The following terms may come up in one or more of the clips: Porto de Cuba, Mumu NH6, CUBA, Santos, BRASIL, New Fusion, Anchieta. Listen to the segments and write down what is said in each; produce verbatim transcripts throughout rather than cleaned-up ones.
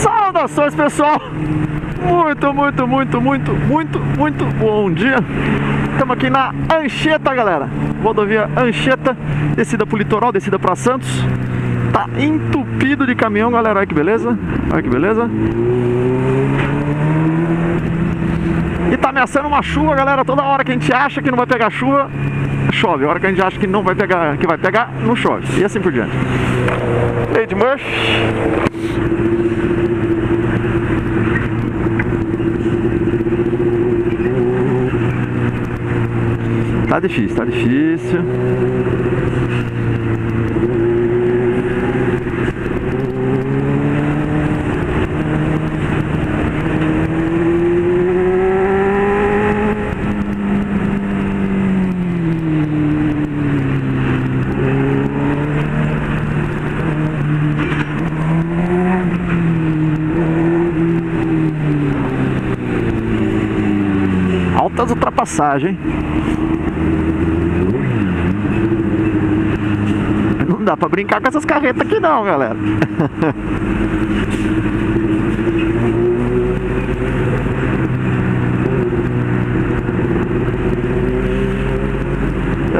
Saudações, pessoal! Muito, muito, muito, muito, muito, muito bom dia! Estamos aqui na Anchieta, galera! Rodovia Anchieta, descida pro litoral, descida para Santos. Tá entupido de caminhão, galera! Olha que beleza! Olha que beleza! E tá ameaçando uma chuva, galera! Toda hora que a gente acha que não vai pegar chuva, chove. A hora que a gente acha que não vai pegar, que vai pegar, não chove. E assim por diante. Lady Murphy. Tá difícil, tá difícil. Altas ultrapassagens, não dá pra brincar com essas carretas aqui não, galera.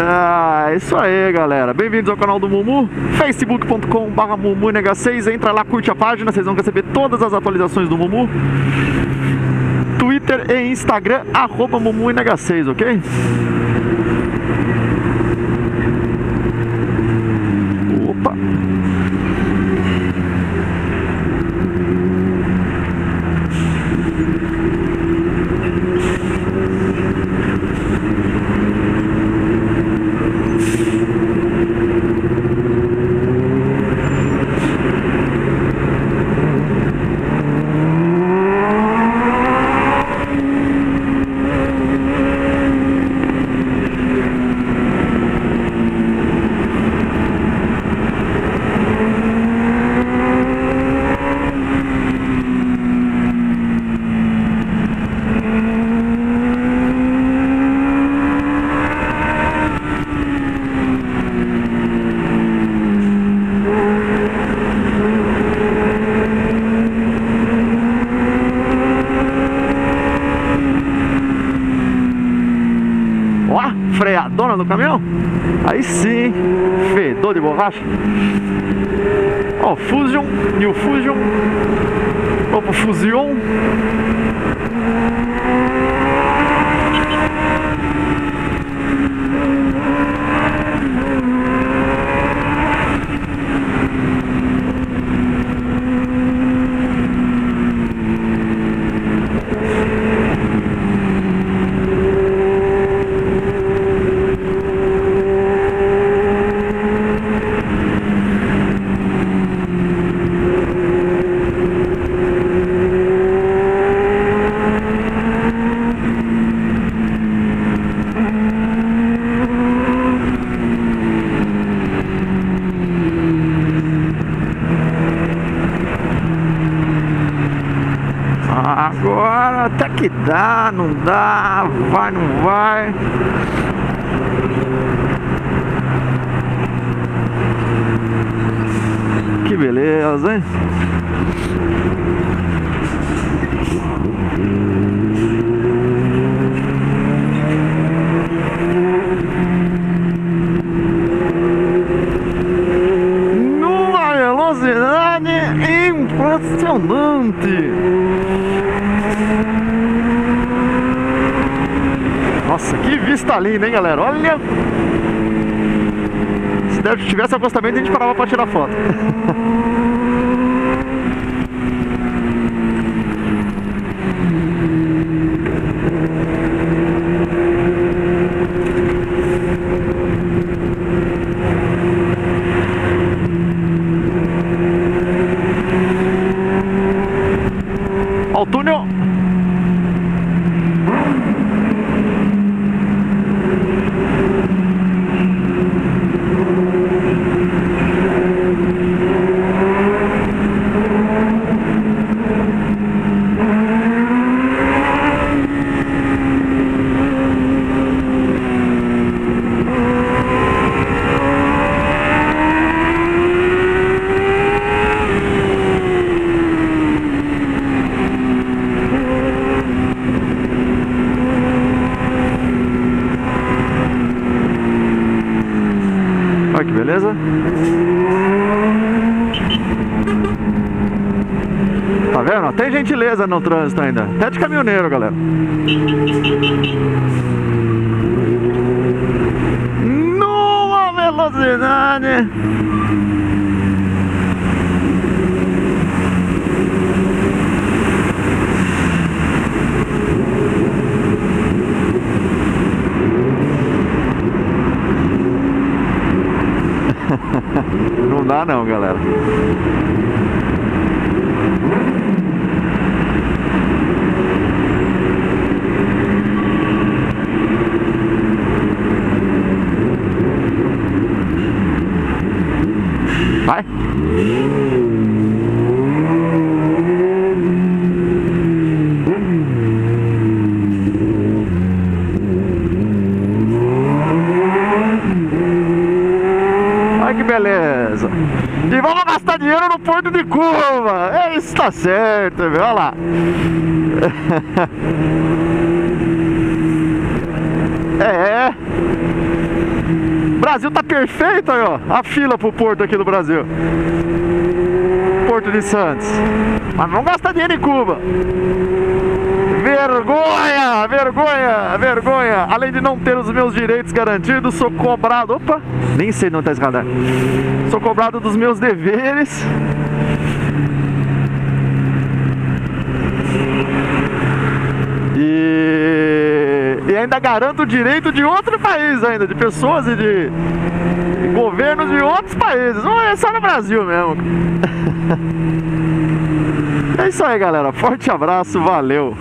Ah, é isso aí, galera. Bem-vindos ao canal do Mumu, facebook ponto com barra Mumu N H seis. Entra lá, curte a página, vocês vão receber todas as atualizações do Mumu. Twitter e Instagram, arroba Mumu N H seis, ok? Opa! Freadona no caminhão? Aí sim, fedor de borracha. Ó, oh, Fusion, New Fusion. Vamos pro Fusion. Agora até que dá, não dá, vai, não vai. Que beleza, hein? Numa velocidade impressionante. Nossa, que vista linda, hein, galera? Olha! Se tivesse acostamento, a gente parava pra tirar foto. Ó o túnel! Tá vendo? Tem gentileza no trânsito ainda. Até de caminhoneiro, galera. Numa velocidade... Não dá não, galera. Vai. Beleza. E vamos gastar dinheiro no Porto de Cuba. É isso, tá certo, viu? Olha lá. É. O Brasil tá perfeito aí, ó. A fila pro porto aqui do Brasil. Porto de Santos. Mas não gasta dinheiro em Cuba. Vergonha, vergonha, vergonha. Além de não ter os meus direitos garantidos, sou cobrado... Opa, nem sei onde tá esse radar. Sou cobrado dos meus deveres. E, e ainda garanto o direito de outro país ainda, de pessoas e de, de governos de outros países. Não é só no Brasil mesmo. É isso aí, galera. Forte abraço, valeu!